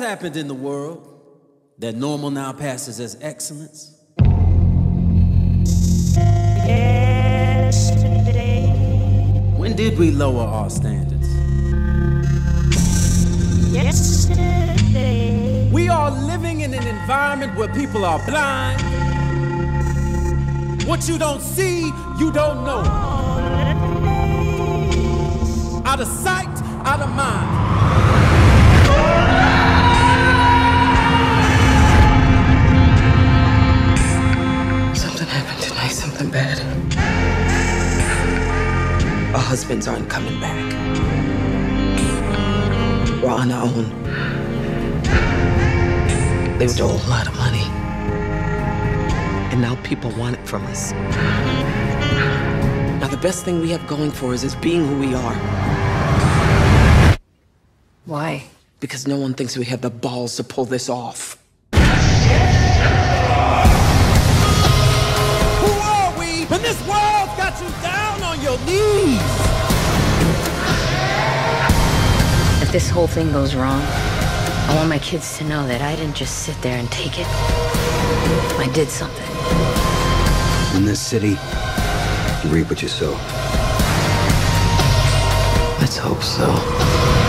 has happened in the world that normal now passes as excellence? Yesterday. When did we lower our standards? Yesterday. We are living in an environment where people are blind. What you don't see, you don't know. Out of sight, out of mind. Something happened tonight, something bad. Our husbands aren't coming back. We're on our own. They stole a lot of money. And now people want it from us. Now the best thing we have going for us is being who we are. Why? Because no one thinks we have the balls to pull this off. Who are we when this world's got you down on your knees? If this whole thing goes wrong, I want my kids to know that I didn't just sit there and take it. I did something. In this city, you reap what you sow. Let's hope so.